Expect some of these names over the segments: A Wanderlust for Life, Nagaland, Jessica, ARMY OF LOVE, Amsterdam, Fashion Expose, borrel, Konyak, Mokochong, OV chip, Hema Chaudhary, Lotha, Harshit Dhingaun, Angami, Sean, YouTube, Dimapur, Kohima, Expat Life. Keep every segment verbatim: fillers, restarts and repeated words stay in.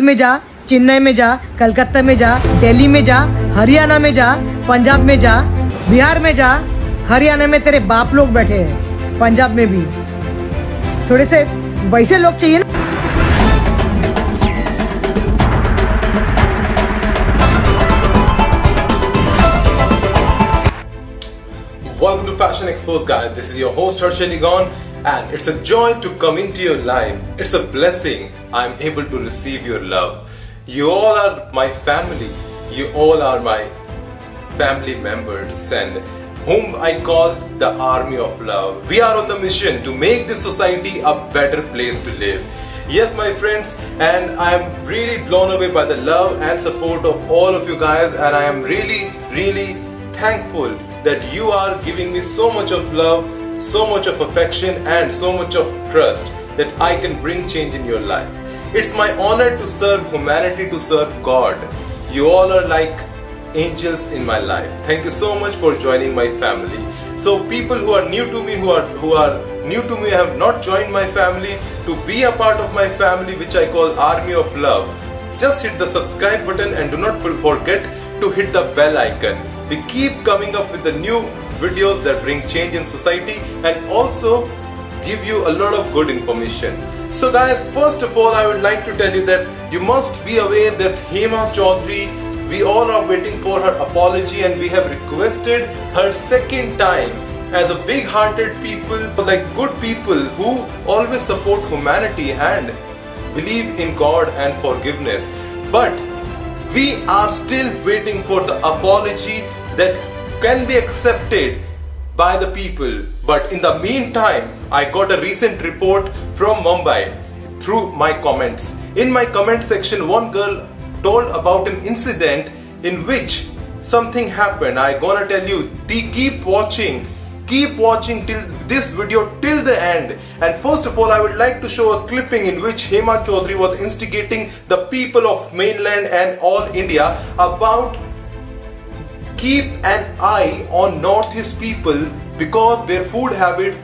हैदराबाद में जा, चेन्नई में जा, कलकत्ता में जा, दिल्ली में जा, हरियाणा में जा, पंजाब में जा, बिहार में जा। हरियाणा में तेरे बाप लोग बैठे हैं, पंजाब में भी थोड़े से वैसे लोग चाहिए ना। Welcome to Fashion Expose, guys. This is your host Harshit Dhingaun, and it's a joy to come into your life. It's a blessing I am able to receive your love. You all are my family. You all are my family members, and whom I call the army of love. We are on the mission to make this society a better place to live. Yes, my friends, and I am really blown away by the love and support of all of you guys, and I am really, really thankful that you are giving me so much of love, so much of affection, and so much of trust that I can bring change in your life. It's my honor to serve humanity, to serve God. You all are like angels in my life. Thank you so much for joining my family. So people who are new to me, who are who are new to me, have not joined my family, to be a part of my family, which I call Army of Love, just hit the subscribe button and do not forget to hit the bell icon. We keep coming up with the new videos that bring change in society and also give you a lot of good information. So guys, first of all, I would like to tell you that you must be aware that Hema Chaudhary, we all are waiting for her apology, and we have requested her second time as a big-hearted people, like good people who always support humanity and believe in God and forgiveness. But we are still waiting for the apology that can be accepted by the people. But in the meantime, I got a recent report from Mumbai through my comments. In my comment section, one girl told about an incident in which something happened. I gonna tell you, keep watching, keep watching till this video till the end. And first of all, I would like to show a clipping in which Hema Chaudhary was instigating the people of mainland and all India about keep an eye on Northeast people, because their food habits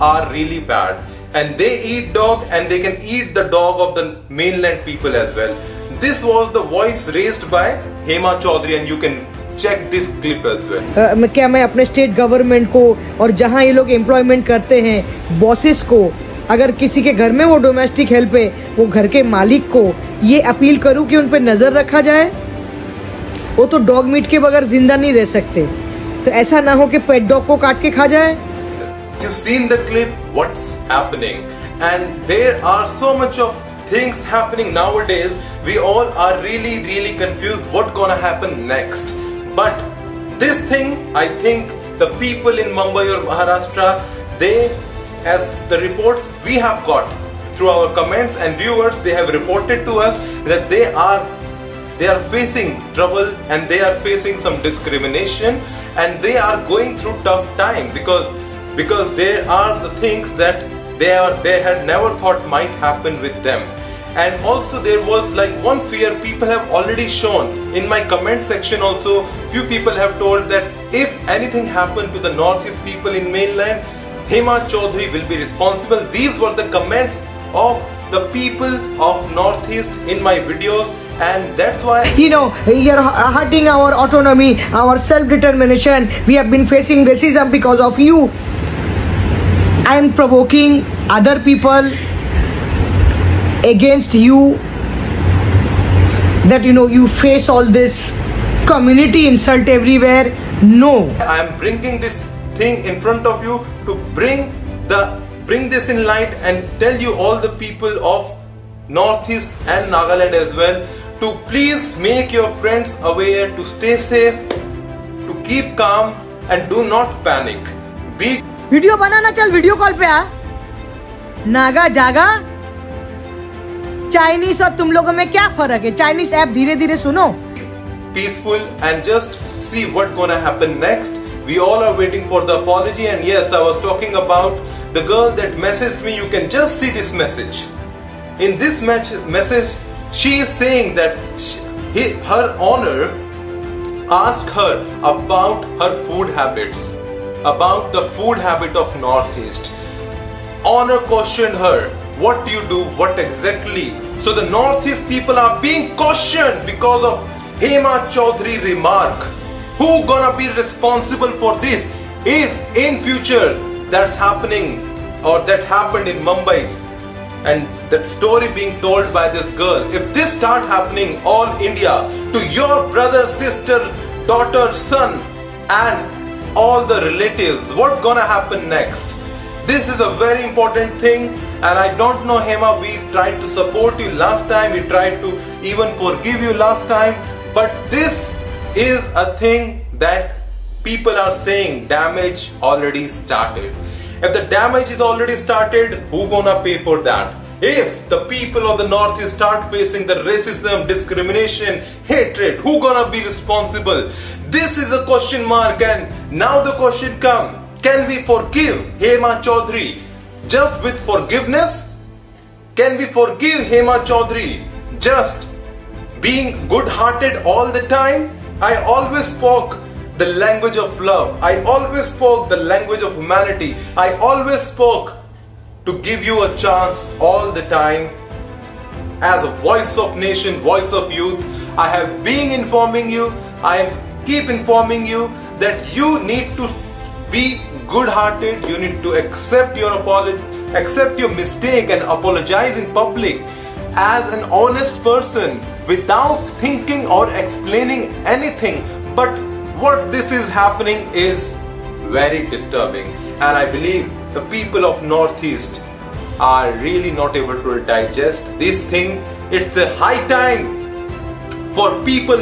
are really bad, and they eat dog and they can eat the dog of the mainland people as well. This was the voice raised by Hema Chaudhary, and you can check this clip as well. क्या मैं अपने state government को और जहाँ ये लोग employment करते हैं बॉसेस को, अगर किसी के घर में वो डोमेस्टिक हेल्प है, वो घर के मालिक को ये अपील करूँ कि उन पर नज़र रखा जाए। वो तो डॉग मीट के बगैर जिंदा नहीं रह सकते, तो ऐसा ना हो कि पेट डॉग को काट के खा जाए। You've seen the clip, what's happening, and there are so much of things happening nowadays. We all are really really confused what gonna happen next. But this thing, I think the people in Mumbai or Maharashtra, they, as the reports we have got through our comments and viewers, they have reported to us that they are they are facing trouble and they are facing some discrimination, and they are going through tough time because because there are the things that they are they had never thought might happen with them. And also there was like one fear people have already shown in my comment section. Also few people have told that if anything happened to the Northeast people in mainland, Hema Chaudhary will be responsible. These were the comments of the people of Northeast in my videos, and that's why, you know, you're hurting our autonomy, our self-determination. We have been facing racism because of you. I am provoking other people against you, that you know you face all this community insult everywhere. No, I am bringing this thing in front of you to bring the bring this in light and tell you all the people of Northeast and Nagaland as well to please make your friends aware, to stay safe, to keep calm and do not panic. Be video banana chal video call pe aa naga jaga Chinese और तुम लोगों में क्या फर्क है? Chinese app धीरे धीरे सुनो। Peaceful and just see what's gonna happen next. We all are waiting for the apology, and yes, I was talking about the girl that messaged me. You can just see this message. In this message, she is saying that she, her owner asked her about her food habits, about the food habit of Northeast. Owner questioned her, what do you do, what exactly So the Northeast people are being cautioned because of Hema Chaudhary remark. Who gonna be responsible for this if in future that's happening or that happened in Mumbai and that story being told by this girl? If this start happening all India to your brother, sister, daughter, son and all the relatives, what gonna happen next? This is a very important thing, and I don't know, Hema, we tried to support you last time, we tried to even forgive you last time, but this is a thing that people are saying damage already started. If the damage is already started, who gonna pay for that? If the people of the Northeast start facing the racism, discrimination, hatred, who gonna be responsible? This is a question mark, and now the question comes, can we forgive Hema Chaudhary just with forgiveness? Can we forgive Hema Chaudhary just being good-hearted all the time? I always spoke the language of love. I always spoke the language of humanity. I always spoke to give you a chance all the time. As a voice of nation, voice of youth, I have been informing you, I keep informing you that you need to be good-hearted. You need to accept your apology, accept your mistake and apologize in public as an honest person without thinking or explaining anything. But what this is happening is very disturbing, and I believe the people of Northeast are really not able to digest this thing. It's the high time for people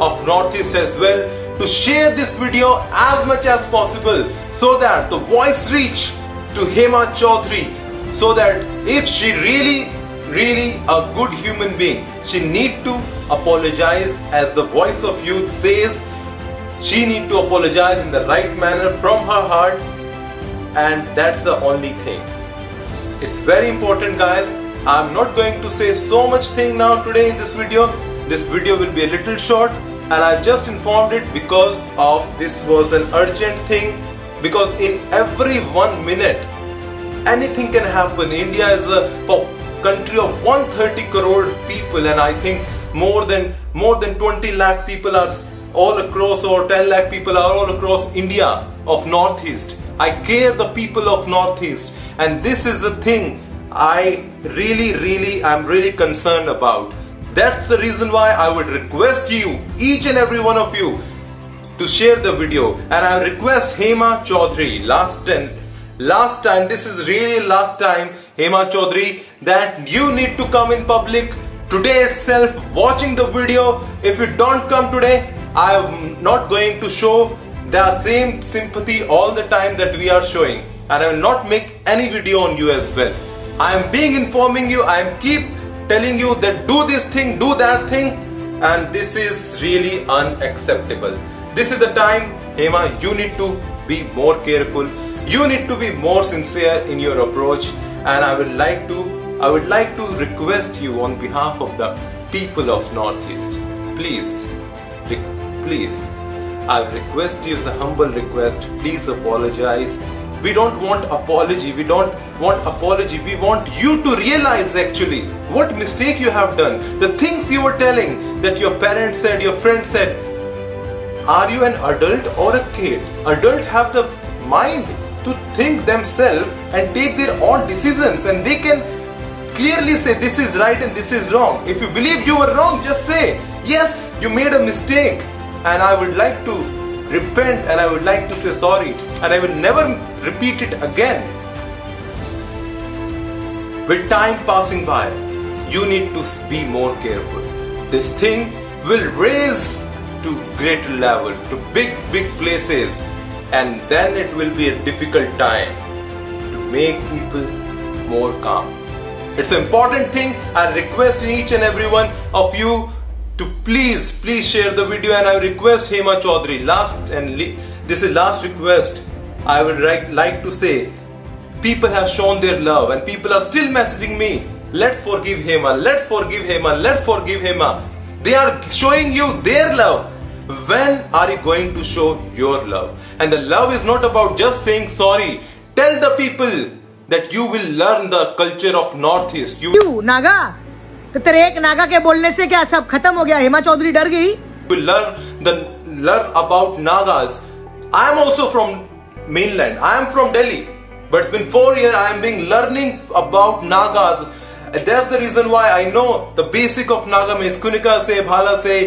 of Northeast as well to share this video as much as possible, so that the voice reach to Hema Chaudhary, so that if she really really a good human being, she need to apologize. As the voice of youth says, she need to apologize in the right manner from her heart, and that's the only thing. It's very important, guys. I'm not going to say so much thing now today in this video. This video will be a little short, and I just informed it because of this was an urgent thing, because in every one minute anything can happen. India is a pop country of one hundred thirty crore people, and I think more than more than twenty lakh people are all across, or ten lakh people are all across India of Northeast. I care the people of Northeast, and this is the thing I really really I'm really concerned about. That's the reason why I would request you, each and every one of you, to share the video. And I request Hema Chaudhary last time last time this is really last time, Hema Chaudhary, that you need to come in public today itself watching the video. If you don't come today, I am not going to show the same sympathy all the time that we are showing, and I will not make any video on you as well. I am being informing you, I am keep telling you that do this thing, do that thing, and this is really unacceptable. This is the time, Hema, you need to be more careful. You need to be more sincere in your approach, and I would like to I would like to request you on behalf of the people of Northeast, please please I request you, as a humble request, please apologize. We don't want apology, we don't want apology, we want you to realize actually what mistake you have done. The things you were telling that your parents said, your friends said, are you an adult or a kid? Adults have the mind to think themselves and take their own decisions, and they can clearly say this is right and this is wrong. If you believe you were wrong, just say yes, you made a mistake, and I would like to repent, and I would like to say sorry, and I will never repeat it again. With time passing by, you need to be more careful. This thing will raise to greater level, to big big places, and then it will be a difficult time to make people more calm. It's an important thing. I request each and every one of you to please please share the video, and I request Hema Chaudhary last, and this is last request I would like to say, people have shown their love and people are still messaging me, let's forgive Hema, let's forgive Hema, let's forgive Hema. They are showing you their love. When are you going to show your love? And the love is not about just saying sorry. Tell the people that you will learn the culture of Northeast. You, you Naga, तेरे एक नागा के बोलने से क्या सब खत्म हो गया? हेमा चौधरी डर गई? Learn the learn about Nagas. I am also from mainland, I am from Delhi, but it's been four year I am being learning about Nagas. That's the reason why I know the basic of Naga means कुनिका से, भाला से,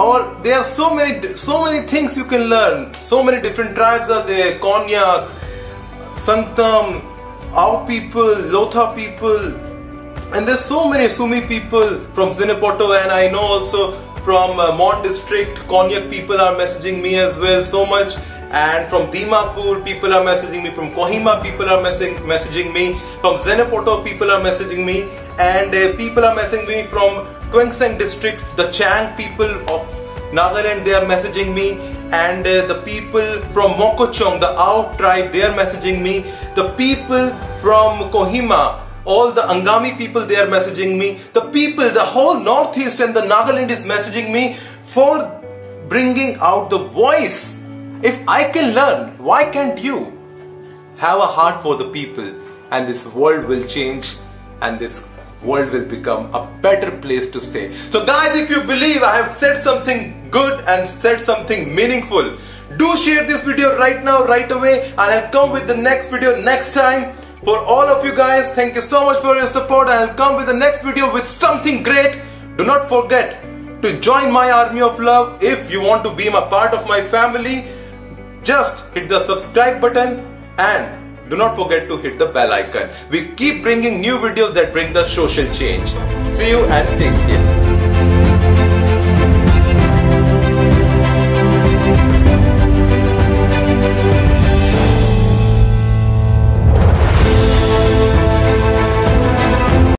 और there are so many so many things you can learn. So many different tribes are there, Konyak, Sangtam, Ao people, Lotha people, and there's so many Sumi people from Zinapoto, and I know also from uh, Mon district, Konyak people are messaging me as well so much, and from Dimapur people are messaging me, from Kohima people are messaging messaging me, from Zinapoto people are messaging me, and uh, people are messaging me from Twingseng district, the Chang people of Nagaland, they are messaging me, and uh, the people from Mokochong, the Ao tribe, they are messaging me. The people from Kohima, all the Angami people, they are messaging me. The people, the whole Northeast and the Nagaland is messaging me for bringing out the voice. If I can learn, why can't you? Have a heart for the people, and this world will change, and this world will become a better place to stay. So guys, if you believe I have said something good and said something meaningful, do share this video right now, right away, and I'll come with the next video next time. For all of you guys, thank you so much for your support, and I'll come with the next video with something great. Do not forget to join my army of love. If you want to be a part of my family, just hit the subscribe button, and do not forget to hit the bell icon. We keep bringing new videos that bring the social change. See you and take care.